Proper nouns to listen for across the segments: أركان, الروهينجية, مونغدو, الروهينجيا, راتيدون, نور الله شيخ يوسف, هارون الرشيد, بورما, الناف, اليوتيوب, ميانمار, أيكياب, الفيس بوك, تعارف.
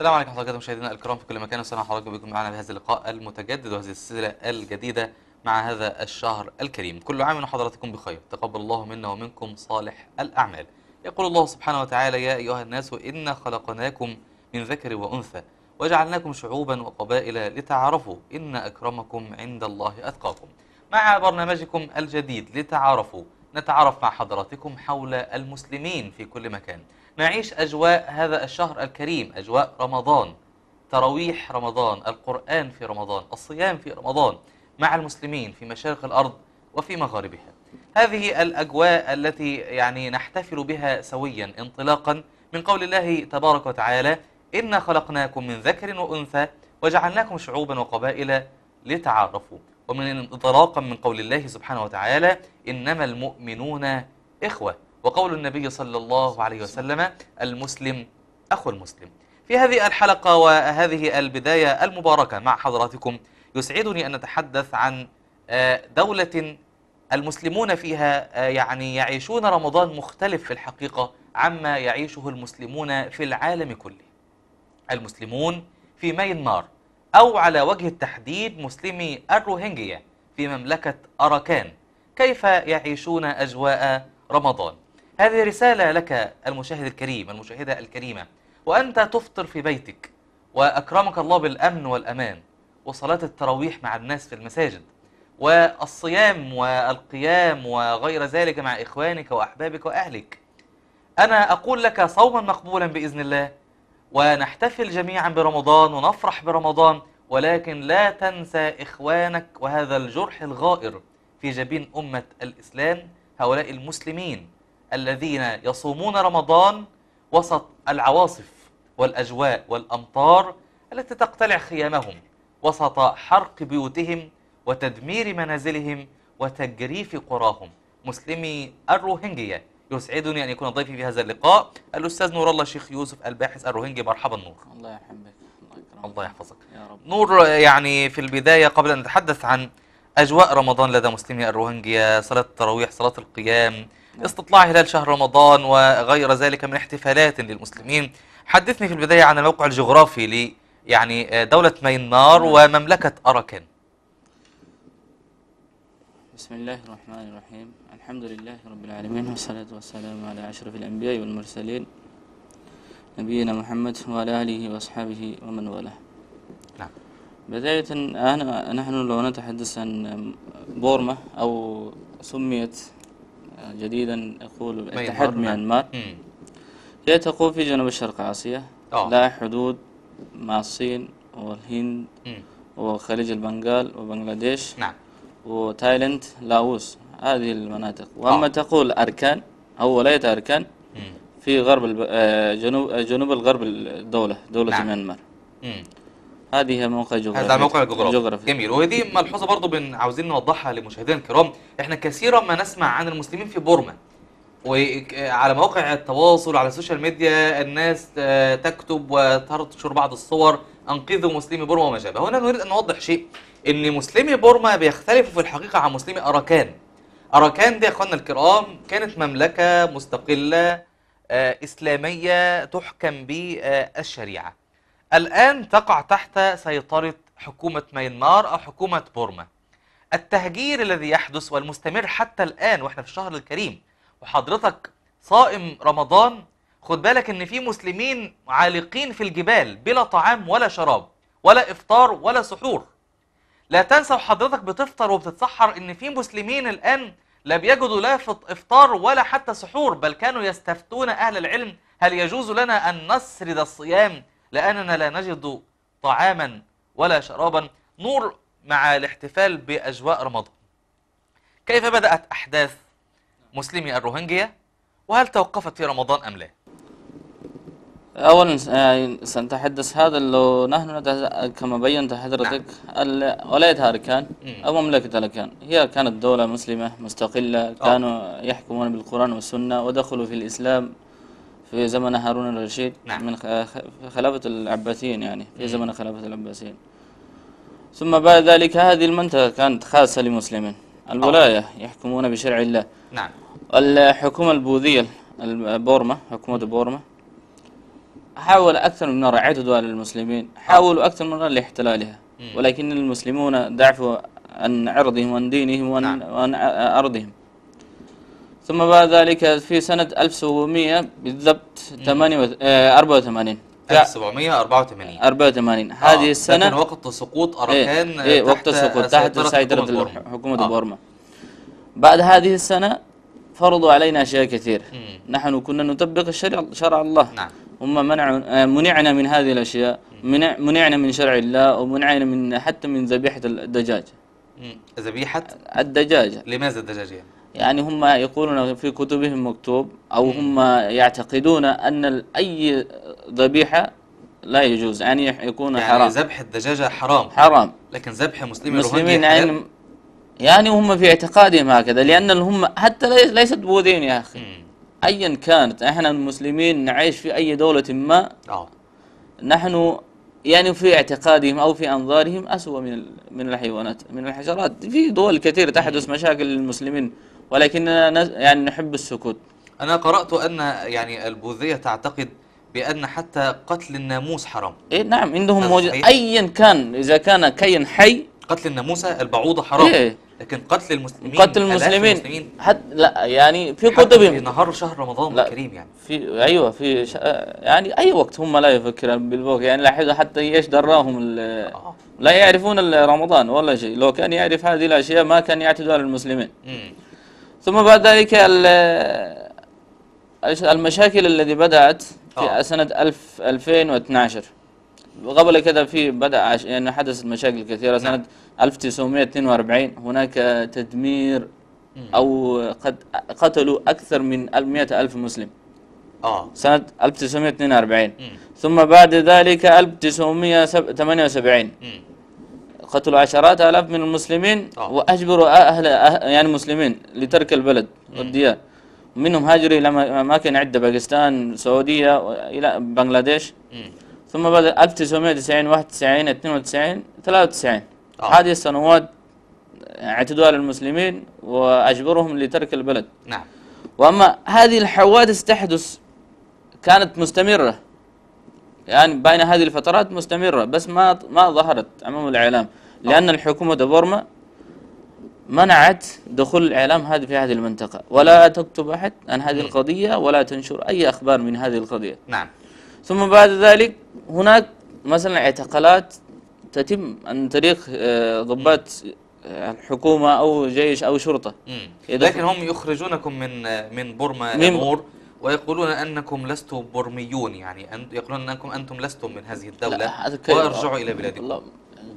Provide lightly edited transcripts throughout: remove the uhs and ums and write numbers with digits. السلام عليكم حضراتكم مشاهدينا الكرام في كل مكان، وسلام حضراتكم بكم معنا بهذا اللقاء المتجدد وهذه السلسله الجديده مع هذا الشهر الكريم. كل عام وحضراتكم بخير، تقبل الله منا ومنكم صالح الاعمال. يقول الله سبحانه وتعالى: يا ايها الناس انا خلقناكم من ذكر وانثى وجعلناكم شعوبا وقبائل لتعارفوا ان اكرمكم عند الله اتقاكم. مع برنامجكم الجديد لتعارفوا، نتعرف مع حضراتكم حول المسلمين في كل مكان، نعيش أجواء هذا الشهر الكريم، أجواء رمضان، تراويح رمضان، القرآن في رمضان، الصيام في رمضان، مع المسلمين في مشارق الأرض وفي مغاربها. هذه الأجواء التي يعني نحتفل بها سويا، انطلاقا من قول الله تبارك وتعالى: إنا خلقناكم من ذكر وأنثى وجعلناكم شعوبا وقبائل لتعارفوا، ومن انطلاقا من قول الله سبحانه وتعالى: إنما المؤمنون إخوة، وقول النبي صلى الله عليه وسلم: المسلم أخو المسلم. في هذه الحلقة وهذه البداية المباركة مع حضراتكم يسعدني أن نتحدث عن دولة المسلمون فيها يعني يعيشون رمضان مختلف في الحقيقة عما يعيشه المسلمون في العالم كله. المسلمون في ميانمار، أو على وجه التحديد مسلمي الروهينجية في مملكة أركان، كيف يعيشون أجواء رمضان. هذه رسالة لك المشاهد الكريم، المشاهدة الكريمة، وأنت تفطر في بيتك وأكرمك الله بالأمن والأمان، وصلاة التراويح مع الناس في المساجد، والصيام والقيام وغير ذلك مع إخوانك وأحبابك وأهلك. أنا أقول لك صوما مقبولا بإذن الله، ونحتفل جميعا برمضان ونفرح برمضان، ولكن لا تنسى إخوانك وهذا الجرح الغائر في جبين أمة الإسلام، هؤلاء المسلمين الذين يصومون رمضان وسط العواصف والأجواء والأمطار التي تقتلع خيامهم، وسط حرق بيوتهم وتدمير منازلهم وتجريف قراهم. مسلمي الروهينجية، يسعدني أن يكون ضيفي في هذا اللقاء الأستاذ نور الله شيخ يوسف الباحث الروهينجي. مرحبا نور. الله يحبك، الله يكرمك، الله يحفظك يا رب. نور، يعني في البداية قبل أن نتحدث عن أجواء رمضان لدى مسلمي الروهينجية، صلاة التراويح، صلاة القيام، استطلاع هلال شهر رمضان وغير ذلك من احتفالات للمسلمين، حدثني في البداية عن الموقع الجغرافي يعني دولة ميانمار ومملكة أركان. بسم الله الرحمن الرحيم، الحمد لله رب العالمين، والصلاة والسلام على أشرف الأنبياء والمرسلين، نبينا محمد وعلى آله وأصحابه ومن والاه. نعم. بداية نحن لو نتحدث عن بورما، أو سميت جديدا يقول اتحاد ميانمار، هي تقوم في جنوب شرق آسيا، لها حدود مع الصين والهند وخليج البنغال وبنغلاديش، نعم، وتايلاند، لاوس، هذه المناطق. وأما تقول أركان أو ولاية أركان في غرب جنوب الغرب الدولة، دولة نعم. ميانمار. هذه هي موقع جغرافي. هذا موقع جغرافي جميل، وهذه ملحوظه برضه عاوزين نوضحها لمشاهدينا الكرام. احنا كثيرا ما نسمع عن المسلمين في بورما، وعلى مواقع التواصل على السوشيال ميديا الناس تكتب وتنشر بعض الصور: انقذوا مسلمي بورما وما شابه. هنا نريد ان نوضح شيء، ان مسلمي بورما بيختلفوا في الحقيقه عن مسلمي أركان. أركان دي يا اخواننا الكرام كانت مملكه مستقله اسلاميه تحكم بالشريعه. الآن تقع تحت سيطرة حكومة ميانمار أو حكومة بورما. التهجير الذي يحدث والمستمر حتى الآن وإحنا في الشهر الكريم وحضرتك صائم رمضان، خد بالك إن في مسلمين عالقين في الجبال بلا طعام ولا شراب ولا إفطار ولا سحور. لا تنسى وحضرتك بتفطر وبتتسحر إن في مسلمين الآن لا بيجدوا لا إفطار ولا حتى سحور، بل كانوا يستفتون أهل العلم: هل يجوز لنا أن نسرد الصيام لأننا لا نجد طعاما ولا شرابا؟ نور، مع الاحتفال بأجواء رمضان، كيف بدأت أحداث مسلمي الروهينجية، وهل توقفت في رمضان أم لا؟ أولا سنتحدث هذا لو نحن كما بينت حضرتك، نعم. ولاية أركان أو مملكة أركان هي كانت دولة مسلمة مستقلة، كانوا يحكمون بالقرآن والسنة، ودخلوا في الإسلام في زمن هارون الرشيد، نعم. من خلافة العباسيين، يعني في زمن خلافة العباسيين. ثم بعد ذلك هذه المنطقة كانت خاصة للمسلمين، الولاية يحكمون بشرع الله، نعم. الحكومة البوذية، بورما، حكومة بورما، حاول أكثر من مرة، عدة دول المسلمين حاولوا أكثر من مرة لاحتلالها، ولكن المسلمون ضعفوا عن عرضهم وعن دينهم وعن أرضهم. ثم بعد ذلك في سنة 1700 بالضبط 84 1784 هذه السنة كان وقت سقوط أركان تحت سيطرة حكومة بورما. بعد هذه السنة فرضوا علينا أشياء كثير، نحن كنا نطبق شرع الله، هم منعنا من هذه الأشياء، منعنا من شرع الله، ومنعنا من حتى من ذبيحة الدجاج. ذبيحة الدجاجة. لماذا الدجاجة؟ يعني هم يقولون في كتبهم مكتوب أو هم يعتقدون أن أي ذبيحة لا يجوز، يعني يكون يعني حرام، يعني ذبح الدجاجة حرام لكن ذبح مسلمين يعني هم في اعتقادهم هكذا، لأن هم حتى ليست بوذيين يا أخي، أيا كانت احنا المسلمين نعيش في أي دولة ما نحن يعني في اعتقادهم أو في أنظارهم أسوأ من الحيوانات من الحشرات. في دول كثيرة تحدث مشاكل للمسلمين، ولكننا يعني نحب السكوت. أنا قرأت أن يعني البوذية تعتقد بأن حتى قتل الناموس حرام. إيه نعم، عندهم موجود أيا كان، إذا كان كائن حي قتل الناموسة البعوضة حرام. إيه؟ لكن قتل المسلمين حتى لا، يعني في كتبهم في نهار شهر رمضان الكريم، يعني في ايوه في يعني اي وقت هم لا يفكرون بالبوق، يعني لاحظوا حتى ايش دراهم لا يعرفون رمضان ولا شيء، لو كان يعرف هذه الاشياء ما كان يعتدوا على المسلمين. ثم بعد ذلك المشاكل التي بدات في سنه 2012 قبل كده في بدأ يعني حدثت مشاكل كثيرة. سنة 1942 هناك تدمير أو قد قتلوا أكثر من 100,000 مسلم. سنة 1942. ثم بعد ذلك 1978 قتلوا عشرات آلاف من المسلمين وأجبروا أهل يعني مسلمين لترك البلد والديار، منهم هاجروا إلى أماكن عدة، باكستان، سعودية، إلى بنغلاديش. ثم بعد 1990 91 92 93 هذه السنوات اعتدوا على المسلمين واجبرهم لترك البلد. نعم. واما هذه الحوادث تحدث كانت مستمره، يعني بين هذه الفترات مستمره، بس ما ظهرت امام الاعلام، لان الحكومه بورما منعت دخول الاعلام هذه في هذه المنطقه، ولا تكتب احد عن هذه القضيه ولا تنشر اي اخبار من هذه القضيه. نعم. ثم بعد ذلك هناك مثلا اعتقالات تتم عن طريق ضباط الحكومة أو جيش أو شرطة، لكن هم يخرجونكم من بورما الأمور ويقولون أنكم لستم بورميون، يعني يقولون أنكم أنتم لستم من هذه الدولة وارجعوا إلى بلادكم.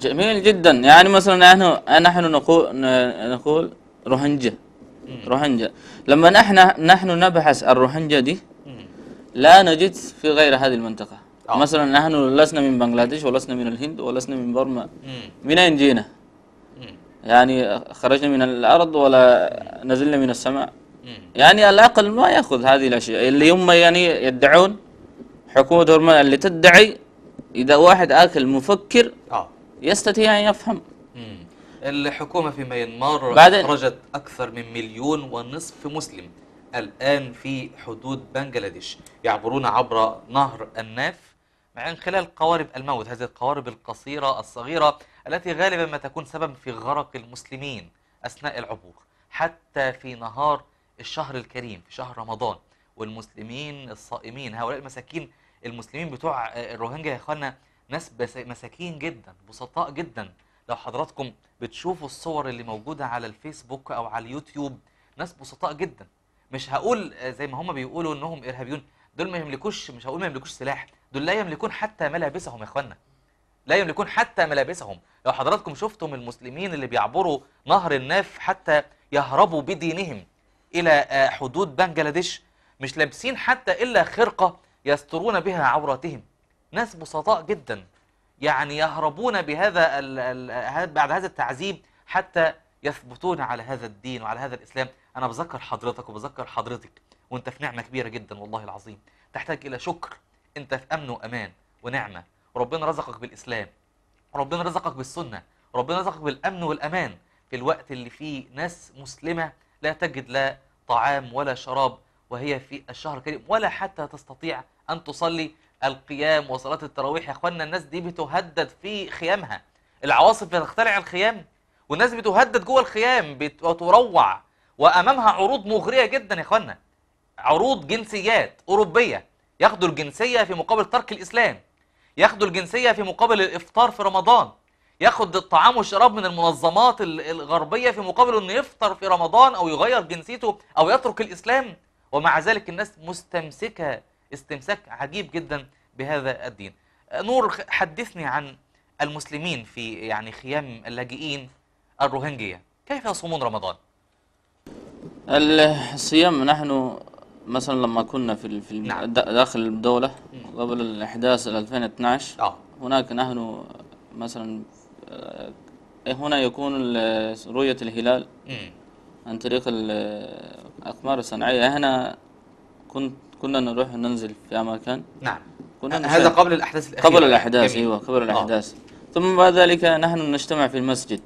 جميل جدا، يعني مثلا نحن نقول روهينجية، روهينجية لما نحن نبحث الروهينجية دي لا نجد في غير هذه المنطقة. مثلا نحن لسنا من بنغلاديش ولسنا من الهند ولسنا من بورما، من أين جينا؟ يعني خرجنا من الأرض ولا نزلنا من السماء؟ يعني العقل ما يأخذ هذه الأشياء اللي هم يعني يدعون حكومة بورما اللي تدعي. إذا واحد آكل مفكر يستطيع أن يفهم. الحكومة في ميانمار أخرجت أكثر من 1.5 مليون مسلم الآن في حدود بنغلاديش، يعبرون عبر نهر الناف من خلال قوارب الموت، هذه القوارب القصيرة الصغيرة التي غالبا ما تكون سبب في غرق المسلمين أثناء العبور، حتى في نهار الشهر الكريم في شهر رمضان والمسلمين الصائمين. هؤلاء المساكين المسلمين بتوع الروهينجا يا اخوانا ناس مساكين جدا، بسطاء جدا. لو حضراتكم بتشوفوا الصور اللي موجودة على الفيسبوك أو على اليوتيوب، ناس بسطاء جدا. مش هقول زي ما هم بيقولوا انهم ارهابيون، دول ما يملكوش، مش هقول ما يملكوش سلاح، دول لا يملكون حتى ملابسهم يا اخوانا، لا يملكون حتى ملابسهم. لو حضراتكم شفتم المسلمين اللي بيعبروا نهر الناف حتى يهربوا بدينهم الى حدود بنغلاديش، مش لابسين حتى الا خرقه يسترون بها عوراتهم، ناس بسطاء جدا، يعني يهربون بهذا بعد هذا التعذيب حتى يثبتون على هذا الدين وعلى هذا الاسلام. أنا بذكر حضرتك وبذكر حضرتك وأنت في نعمة كبيرة جدا والله العظيم، تحتاج إلى شكر، أنت في أمن وأمان ونعمة، وربنا رزقك بالإسلام، ربنا رزقك بالسنة، ربنا رزقك بالأمن والأمان في الوقت اللي فيه ناس مسلمة لا تجد لا طعام ولا شراب وهي في الشهر الكريم، ولا حتى تستطيع أن تصلي القيام وصلاة التراويح. يا اخوانا الناس دي بتهدد في خيامها، العواصف بتخترع الخيام والناس بتهدد جوه الخيام وتروع، وامامها عروض مغرية جدا يا اخوانا، عروض جنسيات أوروبية، ياخدوا الجنسية في مقابل ترك الإسلام، ياخدوا الجنسية في مقابل الإفطار في رمضان، ياخد الطعام والشراب من المنظمات الغربية في مقابل أنه يفطر في رمضان أو يغير جنسيته أو يترك الإسلام، ومع ذلك الناس مستمسكة استمساك عجيب جدا بهذا الدين. نور، حدثني عن المسلمين في خيام اللاجئين الروهينجية، كيف يصومون رمضان؟ الصيام، نحن مثلا لما كنا في داخل الدولة قبل الإحداث 2012 هناك نحن مثلا هنا يكون رؤية الهلال عن طريق الأقمار الصناعية. هنا كنا نروح ننزل في أماكن، نعم، هذا قبل الأحداث الأخيرة، قبل الأحداث، أيوة قبل الأحداث. ثم بعد ذلك نحن نجتمع في المسجد،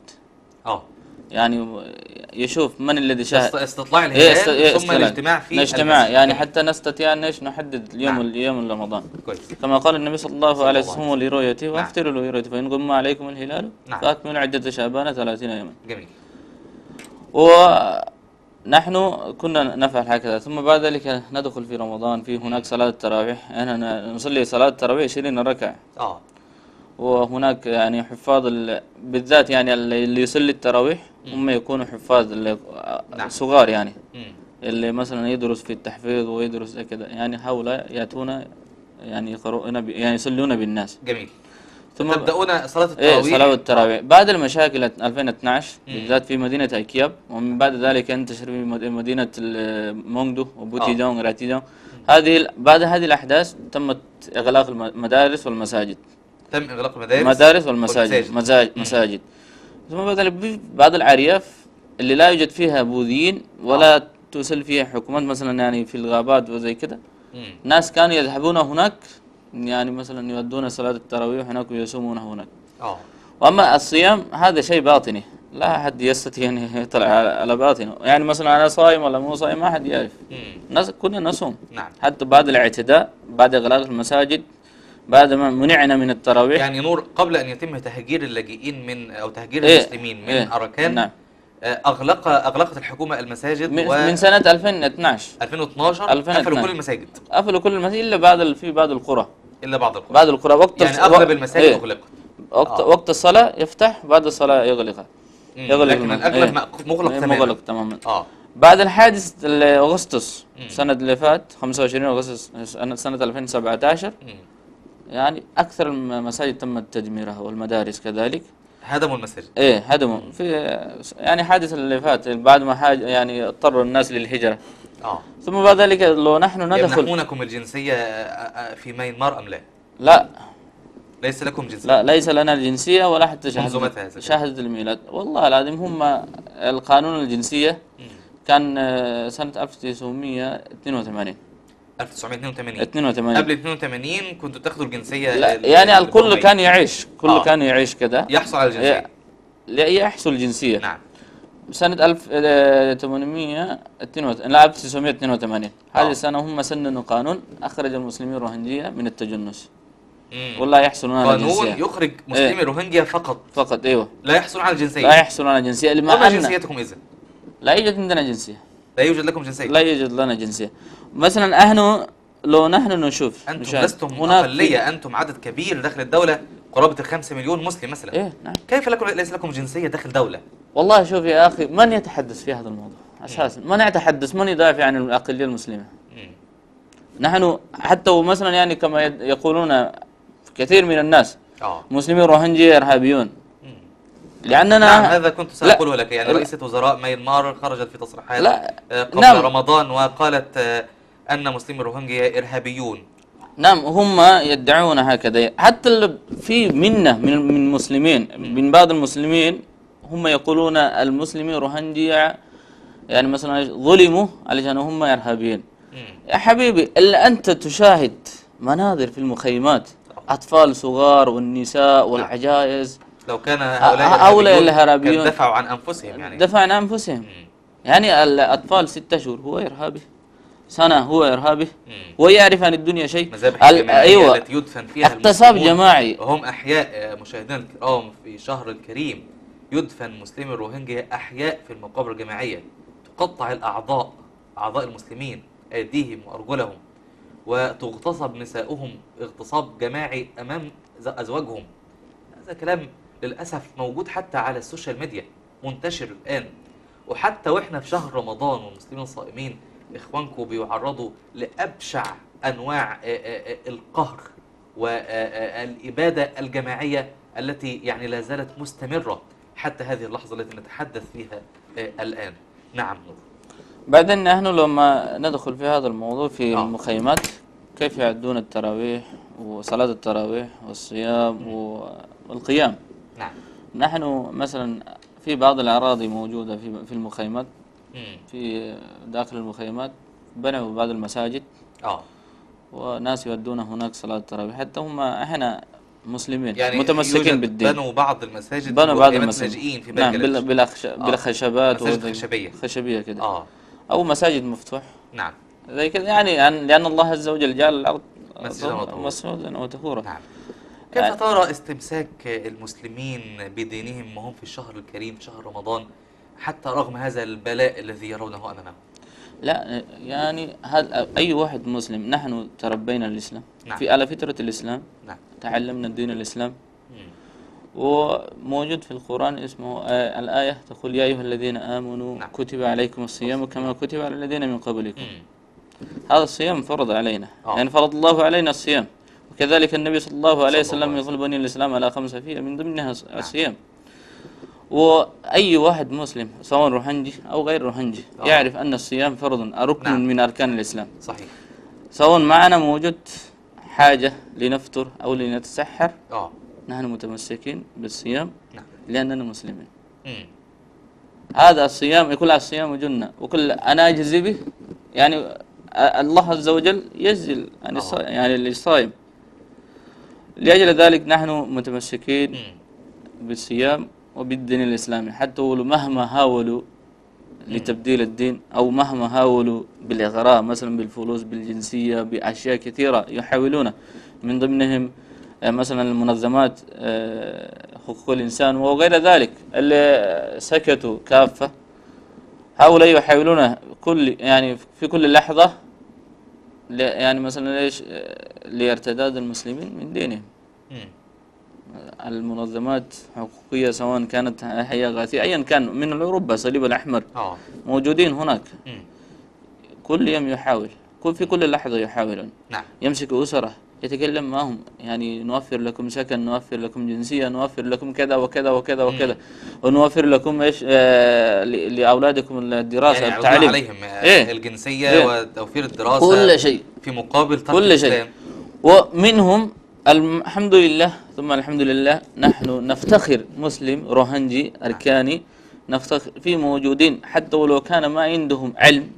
يشوف من الذي شاهد استطلاع الهلال، ثم الاجتماع فيه، نجتمع حتى نستطيع ان نحدد اليوم، نعم، اليوم رمضان، كما قال النبي صلى الله عليه وسلم: صوموا لرؤيتي وافطروا لرؤيتي، فان غم عليكم الهلال، نعم، فاكملوا عدة شعبان 30 يوما. جميل. ونحن كنا نفعل هكذا، ثم بعد ذلك ندخل في رمضان، في هناك صلاة التراويح، احنا نصلي صلاة التراويح 20 ركعة. وهناك حفاظ بالذات اللي يصلي التراويح هم يكونوا حفاظ صغار، اللي مثلا يدرس في التحفيظ ويدرس كذا، هؤلاء ياتون يقرؤون يصلون بالناس. جميل. ثم تبدأون صلاة التراويح. صلاة التراويح بعد المشاكل 2012 بالذات في مدينة أيكياب، ومن بعد ذلك انتشر في مدينة مونغدو وبوتيدون وراتيدون. هذه بعد هذه الأحداث تمت إغلاق المدارس والمساجد. تم إغلاق المدارس والمساجد. ثم بعض الأرياف اللي لا يوجد فيها بوذيين ولا توصل فيها حكومات، مثلا في الغابات وزي كده، ناس كانوا يذهبون هناك مثلا يؤدون صلاة التراويح هناك ويصومون هناك. واما الصيام هذا شيء باطني، لا احد يستطيع ان يطلع على باطنه، مثلا انا صايم ولا مو صايم ما حد يعرف. كنا نصوم، نعم، حتى بعد الاعتداء، بعد إغلاق المساجد، بعد ما منعنا من التراويح. نور، قبل ان يتم تهجير اللاجئين من او تهجير المسلمين من أركان، نعم، اغلقت الحكومه المساجد من سنه 2012 قفلوا كل المساجد، الا في بعض القرى، بعض القرى وقت اغلب المساجد اغلقت، وقت الصلاه يفتح، بعد الصلاه يغلق، لكن الاغلب مغلق تماما، بعد الحادث اغسطس سنه اللي فات 25 اغسطس سنه 2017 أكثر المساجد تم تدميرها والمدارس كذلك. هدموا المساجد. هدموا في حادث اللي فات، بعد ما اضطروا الناس للهجرة. ثم بعد ذلك لو نحن ندخل. يمنحونكم الجنسية في ميانمار أم لا؟ لا. ليس لكم جنسية. لا، ليس لنا الجنسية ولا حتى شهادة الميلاد. والله العظيم هم القانون الجنسية كان سنة 1982. 1982 قبل 82 كنتوا تاخدوا الجنسيه. الكل كان يعيش، كان يعيش كده، يحصل على الجنسيه، يحصل الجنسيه، نعم. سنه 1982 هذه السنه هم سننوا قانون اخرج المسلمين الروهينجيه من التجنس. والله يحصلون على الجنسيه، قانون يخرج مسلمي الروهينجيه فقط، ايوه، لا يحصلون على الجنسيه، ما جنسيتكم اذا؟ لا يوجد عندنا جنسيه، لا يوجد لكم جنسية، لا يوجد لنا جنسية. مثلا احنا لو نحن نشوف انتم لستم اقلية، انتم عدد كبير داخل الدولة، قرابة 5 مليون مسلم مثلا، نعم، كيف لكم ليس لكم جنسية داخل دولة؟ والله شوف يا اخي، من يتحدث في هذا الموضوع اساسا؟ من يتحدث؟ من يدافع عن الأقلية المسلمة؟ نحن حتى مثلا كما يقولون كثير من الناس مسلمين روهينجية ارهابيون، لأننا نعم، هذا كنت سأقوله لك. رئيسة وزراء ميانمار خرجت في تصريحات قبل رمضان وقالت أن مسلمي الروهينجية إرهابيون. نعم، هم يدعون هكذا، حتى في منه من مسلمين، من بعض المسلمين هم يقولون المسلمين الروهينجية مثلا ظلموا علشان هم إرهابيين. يا حبيبي، إلا أنت تشاهد مناظر في المخيمات، أطفال صغار والنساء والعجائز. لو كان هؤلاء الارهابيون دفعوا عن انفسهم، دفعوا عن انفسهم. الاطفال 6 شهور هو ارهابي، سنة هو إرهابي ويعرف عن الدنيا شيء. المذابح الجماعية التي يدفن فيها اغتصاب جماعي وهم أحياء. مشاهدينا الكرام في شهر الكريم يدفن مسلمي الروهينجيا أحياء في المقابر الجماعية، تقطع الأعضاء، أعضاء المسلمين، أيديهم وأرجلهم، وتغتصب نساؤهم اغتصاب جماعي أمام أزواجهم. هذا كلام للأسف موجود حتى على السوشيال ميديا، منتشر الآن. وحتى وإحنا في شهر رمضان والمسلمين الصائمين إخوانكم بيعرضوا لأبشع أنواع القهر والإبادة الجماعية التي يعني لا زالت مستمرة حتى هذه اللحظة التي نتحدث فيها الآن. نعم نور. بعدين نحن لما ندخل في هذا الموضوع في المخيمات، كيف يعدون التراويح وصلاة التراويح والصيام والقيام. نعم. نحن مثلا في بعض الأراضي موجودة في المخيمات، في داخل المخيمات بنوا بعض المساجد وناس يودون هناك صلاة التراويح، حتى هم احنا مسلمين يعني متمسكين بالدين بنوا بعض المساجد، لاجئين في بنجلاديش. نعم بالخشبات، مساجد خشبية كده او مساجد مفتوح. نعم زي كده يعني، لان الله عز وجل جعل الارض مسجدا وطهورا. نعم. كيف ترى استمساك المسلمين بدينهم وهم في الشهر الكريم شهر رمضان حتى رغم هذا البلاء الذي يرونه أمامهم؟ لا يعني هذا أي واحد مسلم. نحن تربينا الإسلام. نعم. في على فترة الإسلام. نعم. تعلمنا الدين الإسلام. وموجود في القرآن اسمه الآية تقول يا أيها الذين آمنوا. نعم. كتب عليكم الصيام كما كتب على الذين من قبلكم. هذا الصيام فرض علينا. يعني فرض الله علينا الصيام، وكذلك النبي صلى الله عليه وسلم يقول بني الإسلام على خمسة فيه من ضمنها الصيام. وأي واحد مسلم سواء روهينجي أو غير روهينجي يعرف أن الصيام فرض، ركن من أركان الإسلام. صحيح. سواء معنا موجود حاجة لنفطر أو لنتسحر، نحن متمسكين بالصيام. نعم. لأننا مسلمين. هذا الصيام يقول الصيام جنة، وكل أنا أجزي به، يعني الله عز وجل يجزي يعني اللي صايم. لأجل ذلك نحن متمسكين بالصيام وبالدين الإسلامي، حتى مهما هاولوا لتبديل الدين أو مهما هاولوا بالإغراء مثلا بالفلوس بالجنسية بأشياء كثيرة يحاولون، من ضمنهم مثلا المنظمات حقوق الإنسان وغير ذلك اللي سكتوا كافة، هؤلاء يحاولون في كل لحظة يعني مثلا لارتداد المسلمين من دينهم. المنظمات حقوقية سواء كانت أحياء غاثية أيا كان من أوروبا، صليب الأحمر موجودين هناك. كل يوم يحاول، في كل لحظة يحاولون. نعم. يمسك أسرة يتكلم معهم، يعني نوفر لكم سكن، نوفر لكم جنسية، نوفر لكم كذا وكذا وكذا وكذا، ونوفر لكم ايش لأولادكم الدراسة يعني التعليم عليهم الجنسية وتوفير الدراسة كل شيء في مقابل ترك الإسلام. ومنهم الحمد لله ثم الحمد لله نحن نفتخر مسلم روهينجي أركاني نفتخر في موجودين، حتى ولو كان ما عندهم علم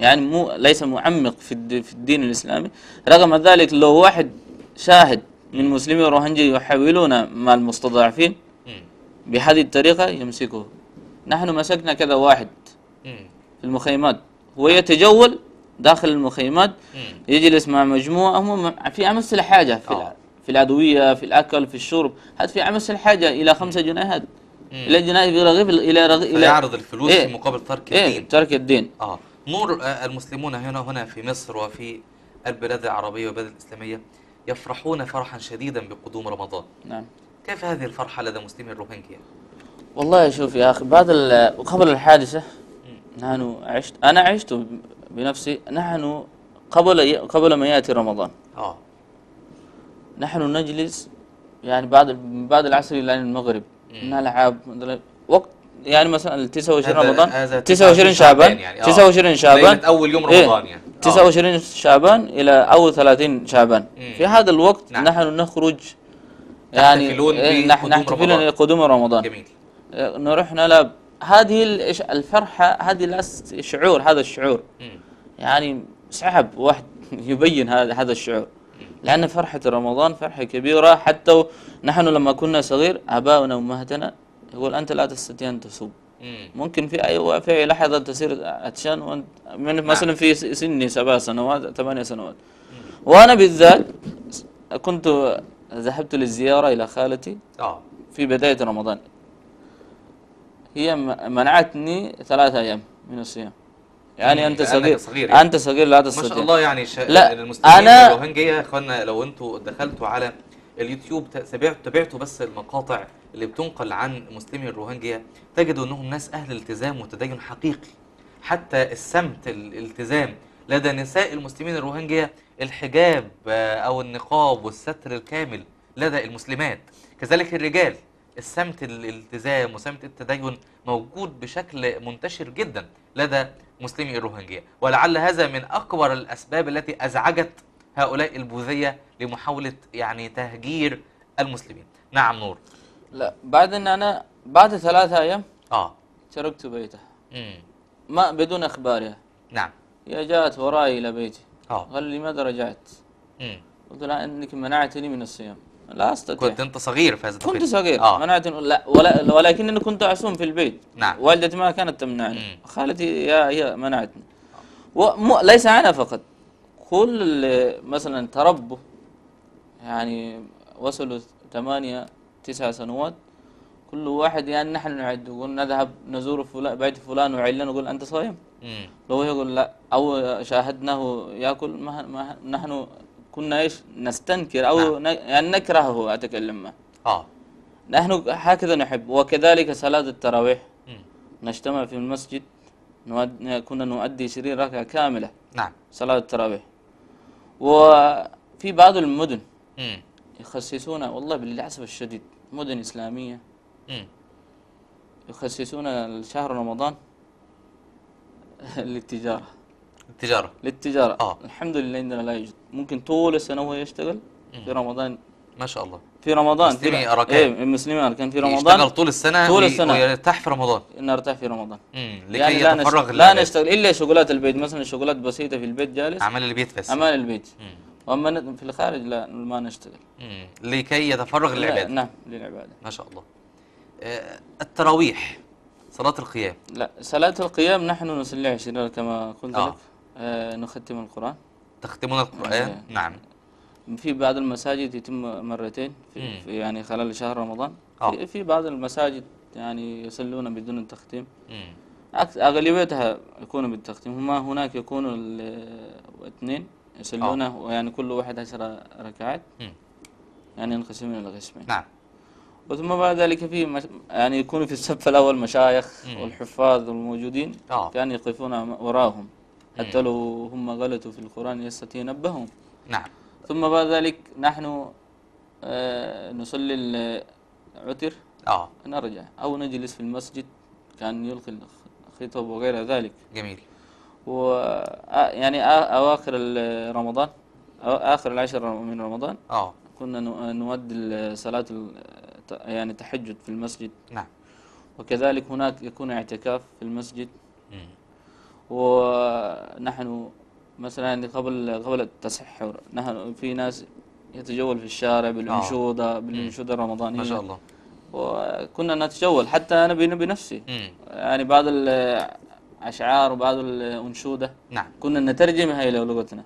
يعني ليس معمق في الدين الإسلامي، رغم ذلك لو واحد شاهد من مسلمي روهينجي يحاولون مع المستضعفين بهذه الطريقة يمسكوه. نحن مسكنا كذا واحد في المخيمات، هو يتجول داخل المخيمات يجلس مع مجموعة هم في أمس الحاجة في العدوية في الأكل في الشرب، حتى في أمس الحاجة إلى 5 جنيهات إلى جنيه برغيف إلى يعرض الفلوس في مقابل ترك الدين. ترك الدين. نور، المسلمون هنا في مصر وفي البلاد العربية والبلاد الإسلامية يفرحون فرحا شديدا بقدوم رمضان. نعم. كيف هذه الفرحة لدى مسلمي الروهينجيا؟ والله شوف يا أخي، بعد قبل الحادثة نحن أنا عشت بنفسي. نحن قبل ما يأتي رمضان نحن نجلس يعني بعد العصر إلى المغرب نلعب وقت يعني مثلا 29 رمضان 29 شعبان يعني 29 شعبان أول يوم رمضان يعني 29 شعبان إلى أول 30 شعبان في هذا الوقت. نعم. نحن نخرج يعني نحتفلون بقدوم رمضان. جميل. نروح نلعب. هذه الفرحة، هذه الشعور، هذا الشعور يعني صعب واحد يبين هذا الشعور، لأن فرحة رمضان فرحة كبيرة. حتى نحن لما كنا صغير آباؤنا وأمهاتنا يقول أنت لا تستطيع أن تصوم. ممكن في أيوة في لحظة تصير عطشان، من مثلا في سني 7 سنوات 8 سنوات. وأنا بالذات كنت ذهبت للزيارة إلى خالتي في بداية رمضان، هي منعتني 3 أيام من الصيام. يعني انت صغير، يعني انت صغير لا تستطيع. ما شاء الله يعني المستمعين الروهينجية يا اخوانا، لو انتوا دخلتوا على اليوتيوب تابعتوا بس المقاطع اللي بتنقل عن مسلمي الروهينجية تجدوا انهم ناس اهل التزام وتدين حقيقي. حتى السمت، الالتزام لدى نساء المسلمين الروهينجية، الحجاب او النقاب والستر الكامل لدى المسلمات، كذلك الرجال السمت الالتزام وسمت التدين موجود بشكل منتشر جدا لدى مسلمي الروهينجية. ولعل هذا من أكبر الأسباب التي أزعجت هؤلاء البوذية لمحاولة يعني تهجير المسلمين. نعم نور. لا، بعد أن أنا بعد 3 أيام تركت بيتها ما بدون أخبارها. نعم. هي جاءت وراي إلى بيتي. قال لي لماذا رجعت؟ قلت لها أنك منعتني من الصيام، لا أستطيع. كنت أنت صغير في هذا التوقيت. كنت صغير. منعتني، لا ولكنني كنت أعصوم في البيت. نعم. والدتي ما كانت تمنعني، خالتي هي منعتني. وليس أنا فقط، كل اللي مثلا تربوا يعني وصلوا 8 9 سنوات، كل واحد يعني نحن نعد نقول نذهب نزور فلان بيت فلان وعلان نقول أنت صايم؟ لو يقول لا أو شاهدناه يأكل ما نحن كنا ايش نستنكر او يعني نكرهه اتكلم معه. نحن هكذا نحب. وكذلك صلاه التراويح نجتمع في المسجد، كنا نؤدي 20 ركعه كامله. نعم. صلاه التراويح. وفي بعض المدن يخصصون، والله بالاسف الشديد مدن اسلاميه يخصصون شهر رمضان للتجاره. للتجارة. الحمد لله عندنا لا يوجد، ممكن طول السنة هو يشتغل في رمضان. ما شاء الله. في رمضان مسلمي أركان. ايه مسلمي أركان في رمضان يشتغل طول السنة، ويرتاح في رمضان. نرتاح في رمضان. لكي يعني يتفرغ لا نشتغل إلا شغلات البيت، مثلا شغلات بسيطة في البيت جالس. أعمال البيت بس. أعمال البيت. وأما في الخارج لا ما نشتغل. لكي يتفرغ للعبادة. نعم للعبادة. ما شاء الله. التراويح، صلاة القيام. لا، صلاة القيام نحن نصلي 20 كما قلت لك. نختم القرآن. تختمون القرآن. نعم. في بعض المساجد يتم 2 مرات في يعني خلال شهر رمضان. في بعض المساجد يعني يصلون بدون التختيم. أغلبيتها يكونوا بالتختيم. هما هناك يكونوا 2 يصلون يعني كل واحد 10 ركعات. يعني ينقسمون إلى قسمين. نعم. وثم بعد ذلك في يعني يكونوا في الصف الأول مشايخ والحفاظ والموجودين كانوا يقفون وراهم حتى لو هم غلطوا في القرآن يستطيع نبههم. نعم. ثم بعد ذلك نحن نصلي العتر نرجع أو نجلس في المسجد، كان يلقي الخطب وغير ذلك. جميل. و يعني أواخر رمضان آخر 10 من رمضان كنا نؤدي صلاة يعني تحجد في المسجد. نعم. وكذلك هناك يكون اعتكاف في المسجد. ونحن مثلا قبل التسحر نحن في ناس يتجول في الشارع بالانشوده الرمضانيه. ما شاء الله. وكنا نتجول، حتى انا بنفسي يعني بعض الاشعار وبعض الانشوده. نعم. كنا نترجمها الى لغتنا،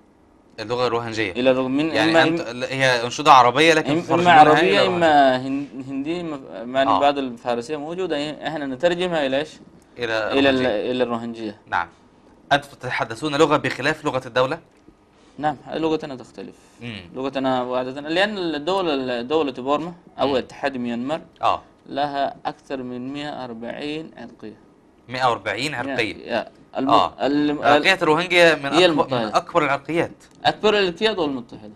اللغه الروهينجيه، الى من يعني هي انشوده عربيه لكن اما عربيه اما هندي، يعني بعض الفارسيه موجوده، احنا نترجمها الى ايش؟ الى الروهينجية. نعم. انتم تتحدثون لغه بخلاف لغه الدوله؟ نعم، لغتنا تختلف. لغتنا عادة لان دوله بورما او اتحاد ميانمار لها اكثر من 140 عرقيه. 140 عرقيه. عرقيه الروهينجية من اكبر العرقيات. اكبر العرقيات والمضطهده،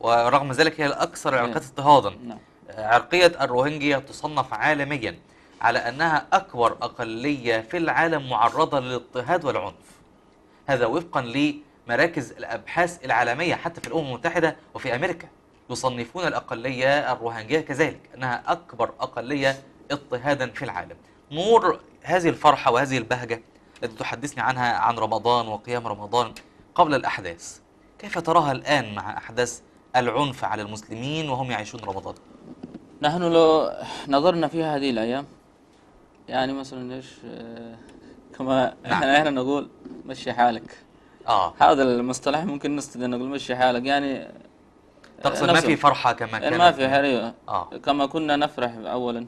ورغم ذلك هي الاكثر العرقيات اضطهادا. نعم. عرقيه الروهينجية تصنف عالميا على أنها أكبر أقلية في العالم معرضة للاضطهاد والعنف، هذا وفقا لمراكز الأبحاث العالمية. حتى في الأمم المتحدة وفي أمريكا يصنفون الأقلية الروهينجية كذلك أنها أكبر أقلية اضطهادا في العالم. نور، هذه الفرحة وهذه البهجة التي تحدثني عنها عن رمضان وقيام رمضان قبل الأحداث، كيف تراها الآن مع أحداث العنف على المسلمين وهم يعيشون رمضان؟ نحن لو نظرنا في هذه الأيام يعني مثلا ايش كما احنا هنا نقول مشي حالك. هذا المصطلح ممكن نستخدم، نقول مشي حالك يعني تقصد ما في فرحه كما كان، ما في حريه كما كنا نفرح اولا.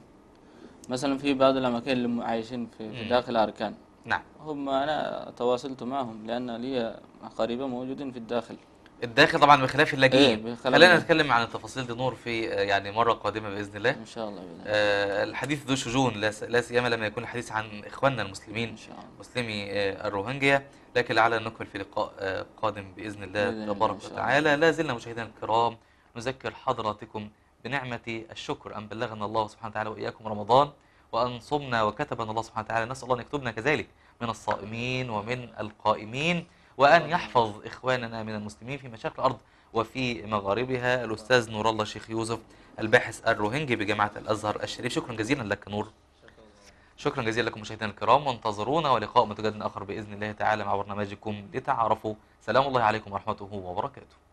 مثلا في بعض الاماكن اللي عايشين في داخل اركان، نعم، هم انا تواصلت معهم لان لي قريبه موجودين في الداخل طبعا بخلاف اللاجئين. خلينا نتكلم عن التفاصيل دي نور في يعني مره قادمه باذن الله ان شاء الله. الحديث ذو شجون، لا سيما لما يكون الحديث عن اخواننا المسلمين ان شاء الله مسلمي الروهينجيا، لكن لعل نكمل في لقاء قادم باذن الله تبارك وتعالى. لا زلنا مشاهدينا الكرام نذكر حضراتكم بنعمه الشكر ان بلغنا الله سبحانه وتعالى واياكم رمضان وان صمنا وكتبنا الله سبحانه وتعالى، نسال الله ان يكتبنا كذلك من الصائمين ومن القائمين، وأن يحفظ إخواننا من المسلمين في مشارق الأرض وفي مغاربها. الأستاذ نور الله شيخ يوسف الباحث الروهينجي بجامعة الأزهر الشريف، شكرا جزيلا لك نور. شكرا جزيلا لكم مشاهدينا الكرام، وانتظرونا ولقاء متجدد آخر بإذن الله تعالى مع برنامجكم لتعارفوا. سلام الله عليكم ورحمته وبركاته.